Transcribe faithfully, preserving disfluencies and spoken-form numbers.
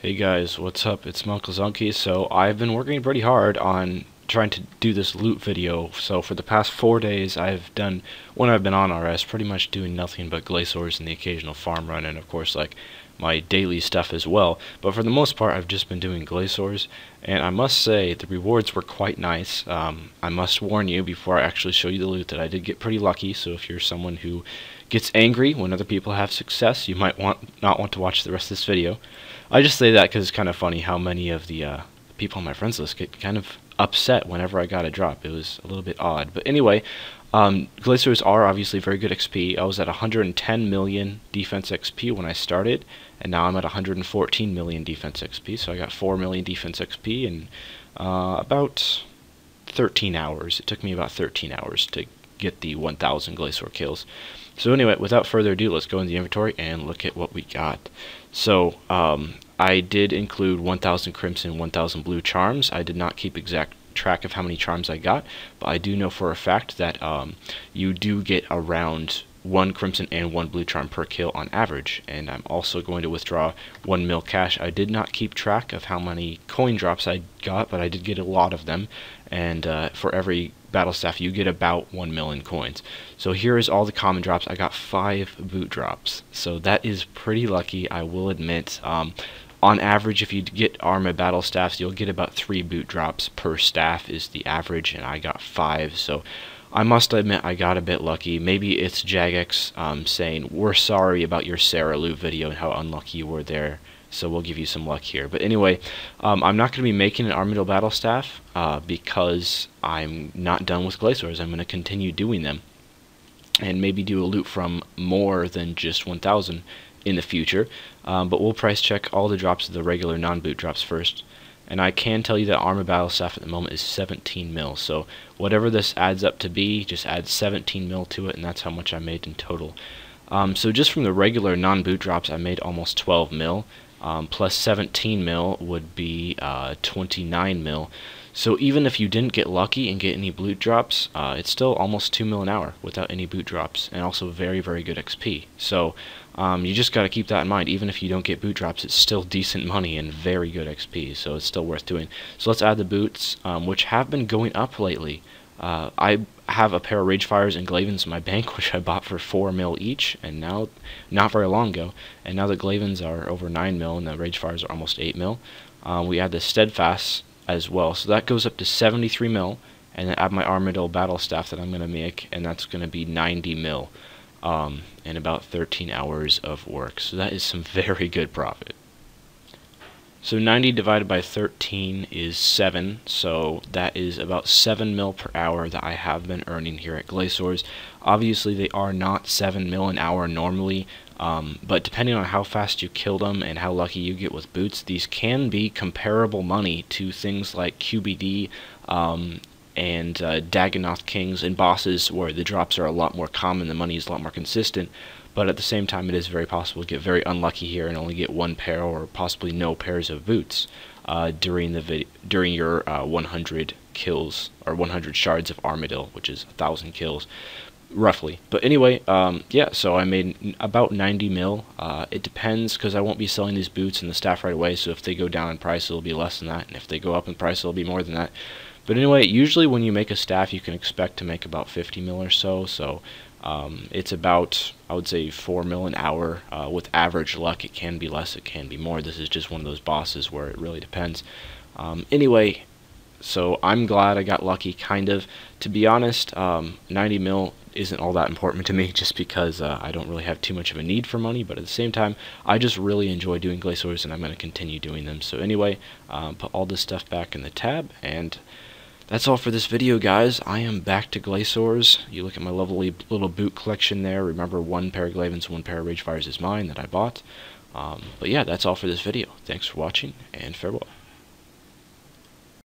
Hey guys, what's up? It's Monklezunky. So I've been working pretty hard on trying to do this loot video. So for the past four days I've done, when I've been on R S, pretty much doing nothing but Glacors and the occasional farm run, and of course like my daily stuff as well. But for the most part I've just been doing Glacors, and I must say the rewards were quite nice. Um, I must warn you before I actually show you the loot that I did get pretty lucky, so if you're someone who gets angry when other people have success, you might want not want to watch the rest of this video. I just say that because it's kind of funny how many of the uh, people on my friends list get kind of upset whenever I got a drop. It was a little bit odd. But anyway, um, Glacors are obviously very good X P. I was at one hundred ten million defense X P when I started, and now I'm at one hundred fourteen million defense X P. So I got four million defense X P in uh, about thirteen hours. It took me about thirteen hours to get the one thousand Glacor kills. So anyway, without further ado, let's go in the inventory and look at what we got. So um, I did include one thousand Crimson, one thousand Blue Charms. I did not keep exact track of how many charms I got, but I do know for a fact that um, you do get around one Crimson and one Blue Charm per kill on average. And I'm also going to withdraw one mil cash. I did not keep track of how many coin drops I got, but I did get a lot of them. And uh, for every battle staff you get about one million coins. So here is all the common drops. I got five boot drops, so that is pretty lucky, I will admit. Um, on average, if you get Armadyl Battle Staffs, you'll get about three boot drops per staff is the average, and I got five, so I must admit I got a bit lucky. Maybe it's Jagex um, saying, "We're sorry about your Sarah Lou video and how unlucky you were there, so we'll give you some luck here." But anyway, um, I'm not going to be making an Armadyl Battle Staff uh, because I'm not done with Glacors. I'm going to continue doing them and maybe do a loot from more than just one thousand in the future. Um, but we'll price check all the drops of the regular non-boot drops first. And I can tell you that Armadyl Battle Staff at the moment is seventeen mil. So whatever this adds up to be, just add seventeen mil to it, and that's how much I made in total. Um, so just from the regular non-boot drops, I made almost twelve mil. Um, plus seventeen mil would be uh, twenty-nine mil. So even if you didn't get lucky and get any boot drops, uh, it's still almost two mil an hour without any boot drops, and also very, very good X P. So um, you just got to keep that in mind. Even if you don't get boot drops, it's still decent money and very good X P, so it's still worth doing. So let's add the boots, um, which have been going up lately. Uh, I have a pair of Ragefires and Glavens in my bank, which I bought for four mil each, and now, not very long ago, and now the Glavens are over nine mil, and the Ragefires are almost eight mil. Um, we add the Steadfast as well, so that goes up to seventy-three mil, and then add my Armadyl Battle Staff that I'm going to make, and that's going to be ninety mil, um, and about thirteen hours of work. So that is some very good profit. So ninety divided by thirteen is seven, so that is about seven mil per hour that I have been earning here at Glacors. Obviously they are not seven mil an hour normally, um, but depending on how fast you kill them and how lucky you get with boots, these can be comparable money to things like Q B D, um, and uh, Dagonoth Kings and bosses where the drops are a lot more common, the money is a lot more consistent. But at the same time, it is very possible to get very unlucky here and only get one pair or possibly no pairs of boots uh, during the vid during your uh, one hundred kills or one hundred shards of Armadyl, which is one thousand kills, roughly. But anyway, um, yeah, so I made n about ninety mil. Uh, it depends, because I won't be selling these boots and the staff right away, so if they go down in price, it'll be less than that, and if they go up in price, it'll be more than that. But anyway, usually when you make a staff, you can expect to make about fifty mil or so, so... Um, it's about, I would say, four mil an hour. Uh, with average luck, it can be less, it can be more. This is just one of those bosses where it really depends. Um, anyway, so I'm glad I got lucky, kind of. To be honest, um, ninety mil isn't all that important to me just because uh, I don't really have too much of a need for money, but at the same time, I just really enjoy doing Glacors, and I'm going to continue doing them. So anyway, um, put all this stuff back in the tab, and... that's all for this video, guys. I am back to Glacors. You look at my lovely little boot collection there. Remember, one pair of Glavens, one pair of Ragefires is mine that I bought. Um, but yeah, that's all for this video. Thanks for watching, and farewell.